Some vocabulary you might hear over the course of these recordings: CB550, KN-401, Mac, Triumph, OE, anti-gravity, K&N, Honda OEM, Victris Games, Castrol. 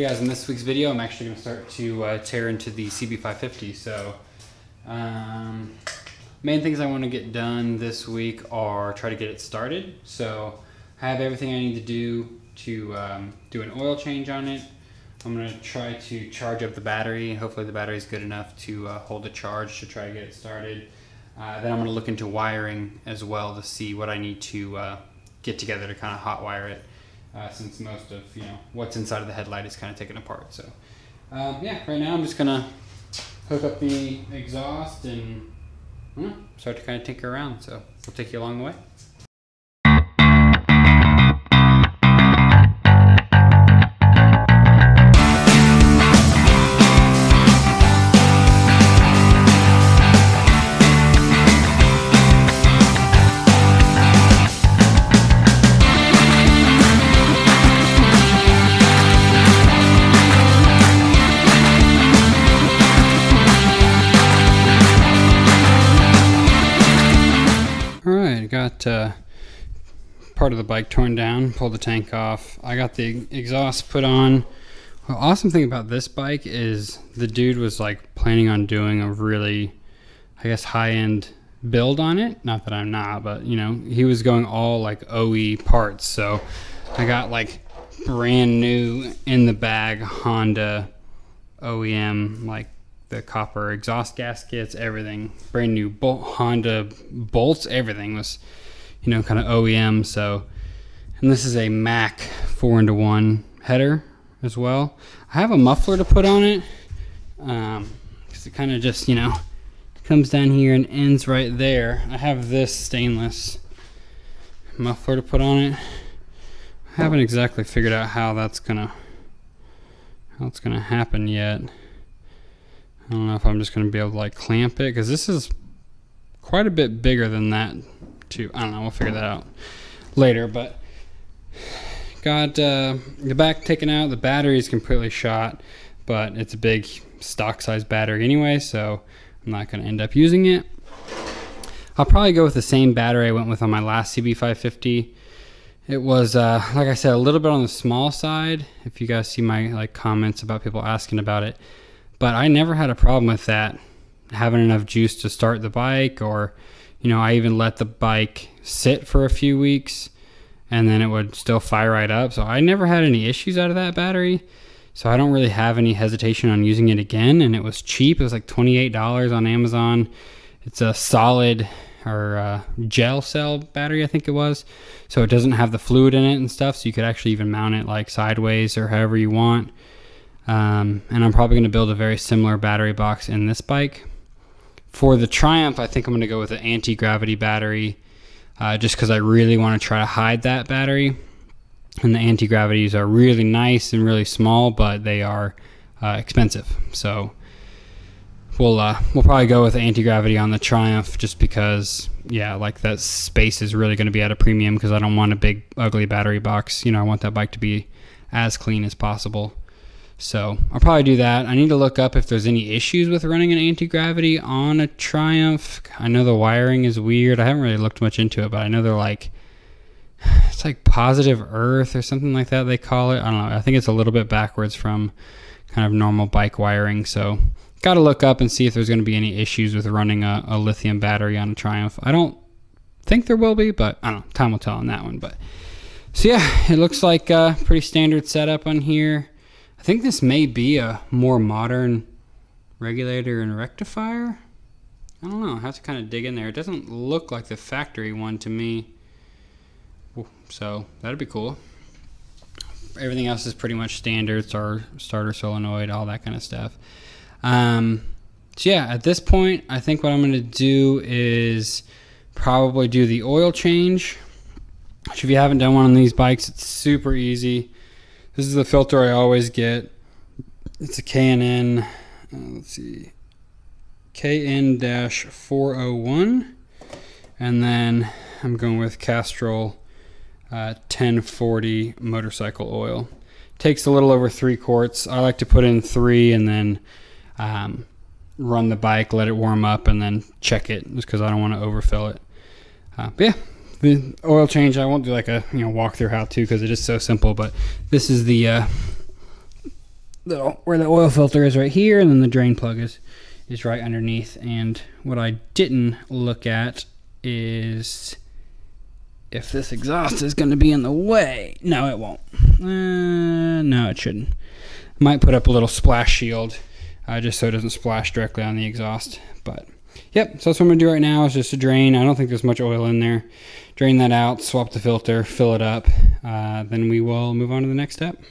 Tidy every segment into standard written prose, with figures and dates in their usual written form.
Hey guys, in this week's video I'm actually going to start to tear into the CB550. So main things I want to get done this week are try to get it started. So I have everything I need to do an oil change on it. I'm going to try to charge up the battery. Hopefully the battery is good enough to hold a charge to try to get it started. Then I'm going to look into wiring as well to see what I need to get together to kind of hot wire it. Since most of what's inside of the headlight is kind of taken apart, so yeah, right now I'm just gonna hook up the exhaust and start to kind of tinker around. So we'll take you along the way. Got part of the bike torn down, pulled the tank off. I got the exhaust put on. The awesome thing about this bike is the dude was like planning on doing a really, I guess, high-end build on it. Not that I'm not, but he was going all like OE parts. So I got like brand new in the bag Honda OEM, like the copper exhaust gaskets, everything, brand new Honda bolts, everything was, kind of OEM. So, and this is a Mac 4-into-1 header as well. I have a muffler to put on it, because it kind of just, comes down here and ends right there. I have this stainless muffler to put on it. I haven't exactly figured out how it's gonna happen yet. I don't know if I'm just going to be able to like clamp it, because this is quite a bit bigger than that too. I don't know, we'll figure that out later. But got the back taken out. The battery is completely shot, but it's a big stock size battery anyway, so I'm not going to end up using it. I'll probably go with the same battery I went with on my last CB550. It was, like I said, a little bit on the small side, if you guys see my like comments about people asking about it. But I never had a problem with that, having enough juice to start the bike, or, I even let the bike sit for a few weeks and then it would still fire right up. So I never had any issues out of that battery. So I don't really have any hesitation on using it again. And it was cheap. It was like $28 on Amazon. It's a solid or gel cell battery, I think it was. So it doesn't have the fluid in it and stuff. So you could actually even mount it like sideways or however you want. And I'm probably going to build a very similar battery box in this bike. For the Triumph, I think I'm going to go with an anti-gravity battery, just because I really want to try to hide that battery. And the anti-gravities are really nice and really small, but they are expensive. So we'll probably go with anti-gravity on the Triumph, just because, yeah, like that space is really going to be at a premium, because I don't want a big ugly battery box. I want that bike to be as clean as possible. So I'll probably do that. I need to look up if there's any issues with running an anti-gravity on a Triumph. I know the wiring is weird. I haven't really looked much into it, but I know they're like, it's like positive earth or something like that they call it. I don't know. I think it's a little bit backwards from kind of normal bike wiring. So got to look up and see if there's going to be any issues with running a lithium battery on a Triumph. I don't think there will be, but I don't know. Time will tell on that one. But so yeah, it looks like a pretty standard setup on here. I think this may be a more modern regulator and rectifier. I don't know. I have to kind of dig in there. It doesn't look like the factory one to me. So that'd be cool. Everything else is pretty much standard, starter solenoid, all that kind of stuff. So yeah, at this point, I think what I'm going to do is probably do the oil change, which if you haven't done one on these bikes, it's super easy. This is the filter I always get. It's a K&N, let's see, KN-401. And then I'm going with Castrol 1040 motorcycle oil. Takes a little over 3 quarts. I like to put in 3 and then run the bike, let it warm up, and then check it, just because I don't want to overfill it. But yeah. The oil change, I won't do like a walk through how to, because it is so simple, but this is the where the oil filter is right here, and then the drain plug is right underneath. And what I didn't look at is if this exhaust is going to be in the way. No, it won't. No, it shouldn't. I might put up a little splash shield just so it doesn't splash directly on the exhaust. But yep, so that's what I'm going to do right now is just a drain. I don't think there's much oil in there. Drain that out, swap the filter, fill it up. Then we will move on to the next step.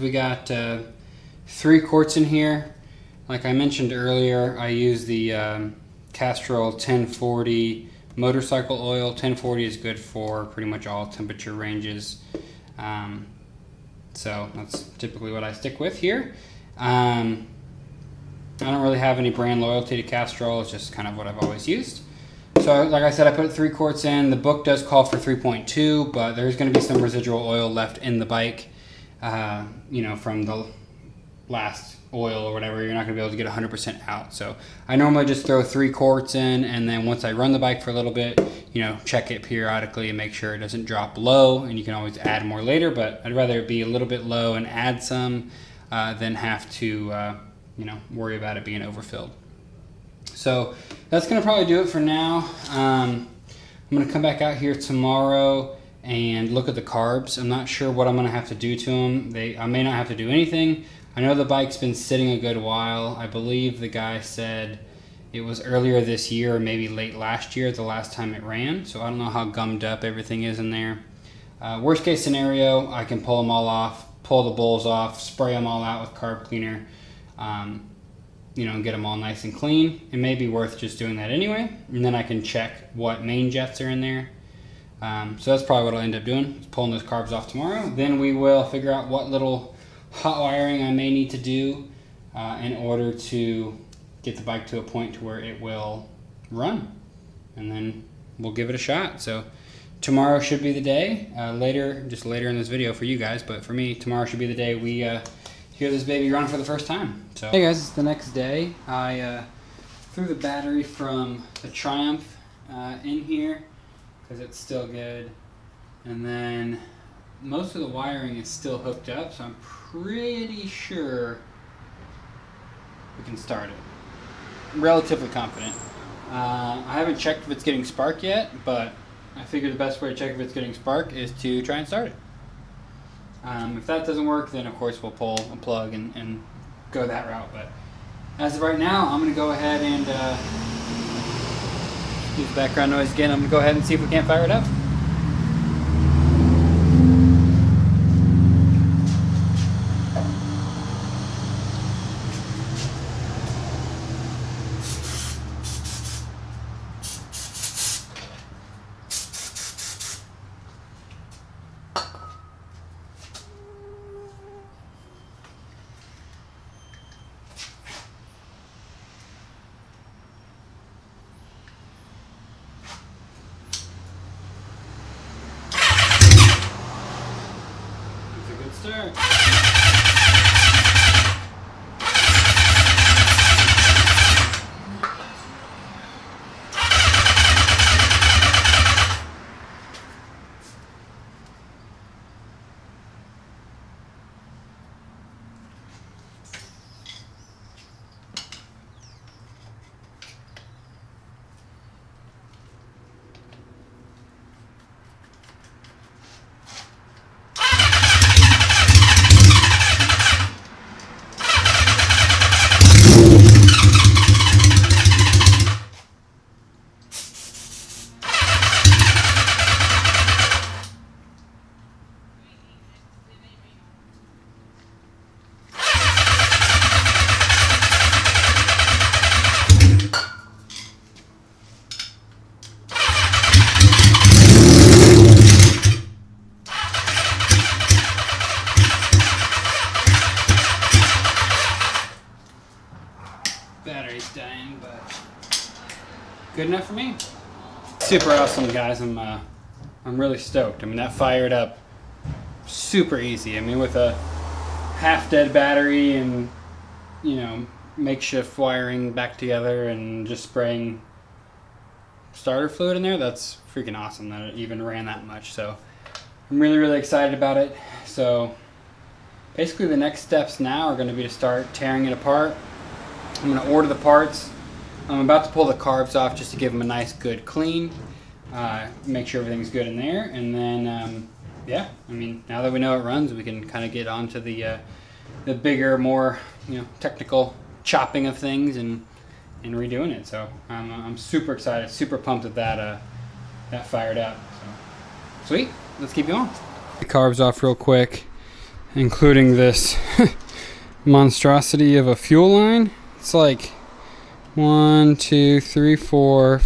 We got 3 quarts in here. Like I mentioned earlier, I use the Castrol 1040 motorcycle oil. 1040 is good for pretty much all temperature ranges. So that's typically what I stick with here. I don't really have any brand loyalty to Castrol. It's just kind of what I've always used. So like I said, I put 3 quarts in. The book does call for 3.2, but there's going to be some residual oil left in the bike. You know, from the last oil or whatever, you're not going to be able to get 100% out. So I normally just throw 3 quarts in, and then once I run the bike for a little bit, you know, check it periodically and make sure it doesn't drop low. And you can always add more later, but I'd rather it be a little bit low and add some than have to, you know, worry about it being overfilled. So that's going to probably do it for now. I'm going to come back out here tomorrow and look at the carbs. I'm not sure what I'm gonna have to do to them. I may not have to do anything. I know the bike's been sitting a good while. I believe the guy said it was earlier this year or maybe late last year, the last time it ran. So I don't know how gummed up everything is in there. Worst case scenario, I can pull them all off, pull the bowls off, spray them all out with carb cleaner, you know, and get them all nice and clean. It may be worth just doing that anyway. And then I can check what main jets are in there. So that's probably what I'll end up doing, is pulling those carbs off tomorrow. Then we will figure out what little hot wiring I may need to do in order to get the bike to a point to where it will run. And then we'll give it a shot. So tomorrow should be the day. Just later in this video for you guys, but for me, tomorrow should be the day we hear this baby run for the first time. So hey guys, it's the next day. I threw the battery from the Triumph in here, because it's still good, and then most of the wiring is still hooked up, so I'm pretty sure we can start it. I'm relatively confident. I haven't checked if it's getting spark yet, but I figure the best way to check if it's getting spark is to try and start it. If that doesn't work, then of course we'll pull a plug and go that route, but as of right now, I'm going to go ahead and use background noise again. I'm gonna go ahead and see if we can't fire it up. good enough for me. Super awesome, guys. I'm really stoked. I mean, that fired up super easy. I mean, with a half-dead battery and, you know, makeshift wiring back together and just spraying starter fluid in there, that's freaking awesome that it even ran that much. So I'm really excited about it. So basically the next steps now are going to be to start tearing it apart. I'm going to order the parts. I'm about to pull the carbs off just to give them a nice good clean, make sure everything's good in there, and then yeah, I mean, now that we know it runs, we can kind of get on to the bigger, more, you know, technical chopping of things and redoing it. So I'm super excited, super pumped at that that fired up. So sweet, let's keep going. The carbs off real quick, including this monstrosity of a fuel line. It's like 6 hoses. 8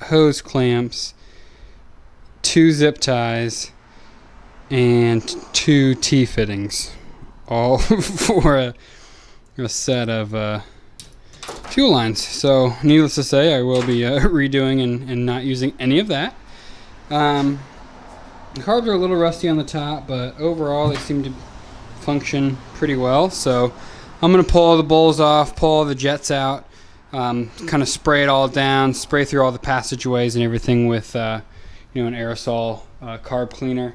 hose clamps, 2 zip ties, and 2 T-fittings, all for a set of fuel lines. So needless to say, I will be redoing and not using any of that. The carbs are a little rusty on the top, but overall they seem to function pretty well. So I'm going to pull all the bowls off, pull all the jets out, kind of spray it all down, spray through all the passageways and everything with you know, an aerosol carb cleaner.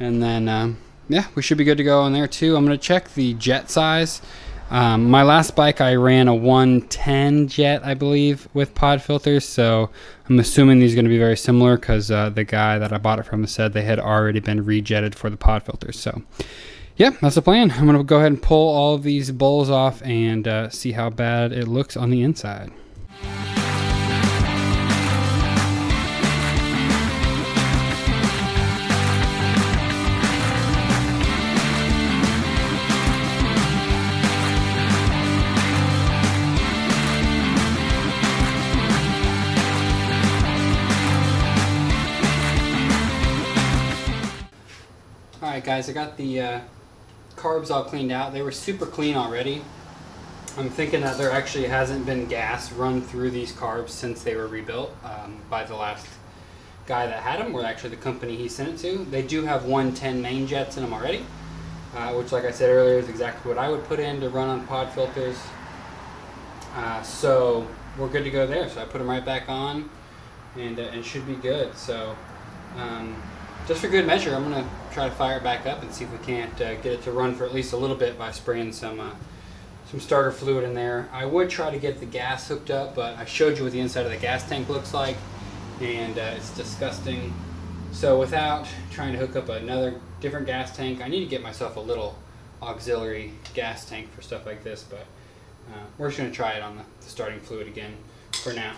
And then, yeah, we should be good to go on there too. I'm going to check the jet size. My last bike, I ran a 110 jet, I believe, with pod filters. So I'm assuming these are going to be very similar because the guy that I bought it from said they had already been rejetted for the pod filters. So yeah, that's the plan. I'm going to go ahead and pull all of these bowls off and see how bad it looks on the inside. Alright guys, I got the carbs all cleaned out. They were super clean already. I'm thinking that there actually hasn't been gas run through these carbs since they were rebuilt by the last guy that had them, or actually the company he sent it to. They do have 110 main jets in them already, which, like I said earlier, is exactly what I would put in to run on pod filters. So we're good to go there. So I put them right back on, and should be good. So just for good measure, I'm gonna try to fire it back up and see if we can't get it to run for at least a little bit by spraying some starter fluid in there. I would try to get the gas hooked up, but I showed you what the inside of the gas tank looks like, and it's disgusting. So without trying to hook up another different gas tank, I need to get myself a little auxiliary gas tank for stuff like this, but we're just gonna try it on the starting fluid again for now.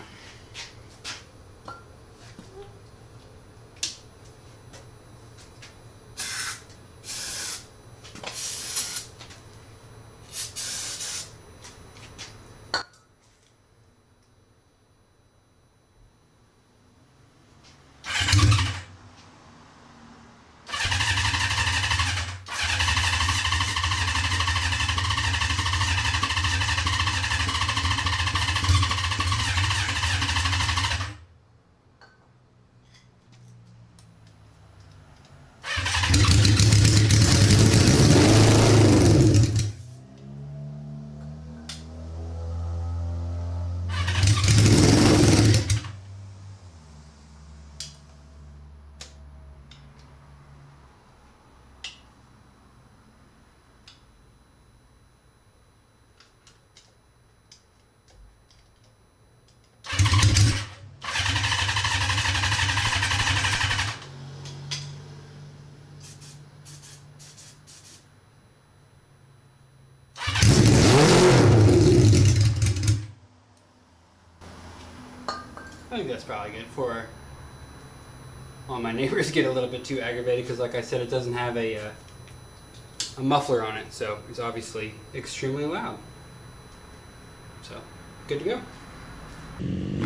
I think that's probably good for all my neighbors get a little bit too aggravated because, like I said, it doesn't have a muffler on it, so it's obviously extremely loud. So, good to go.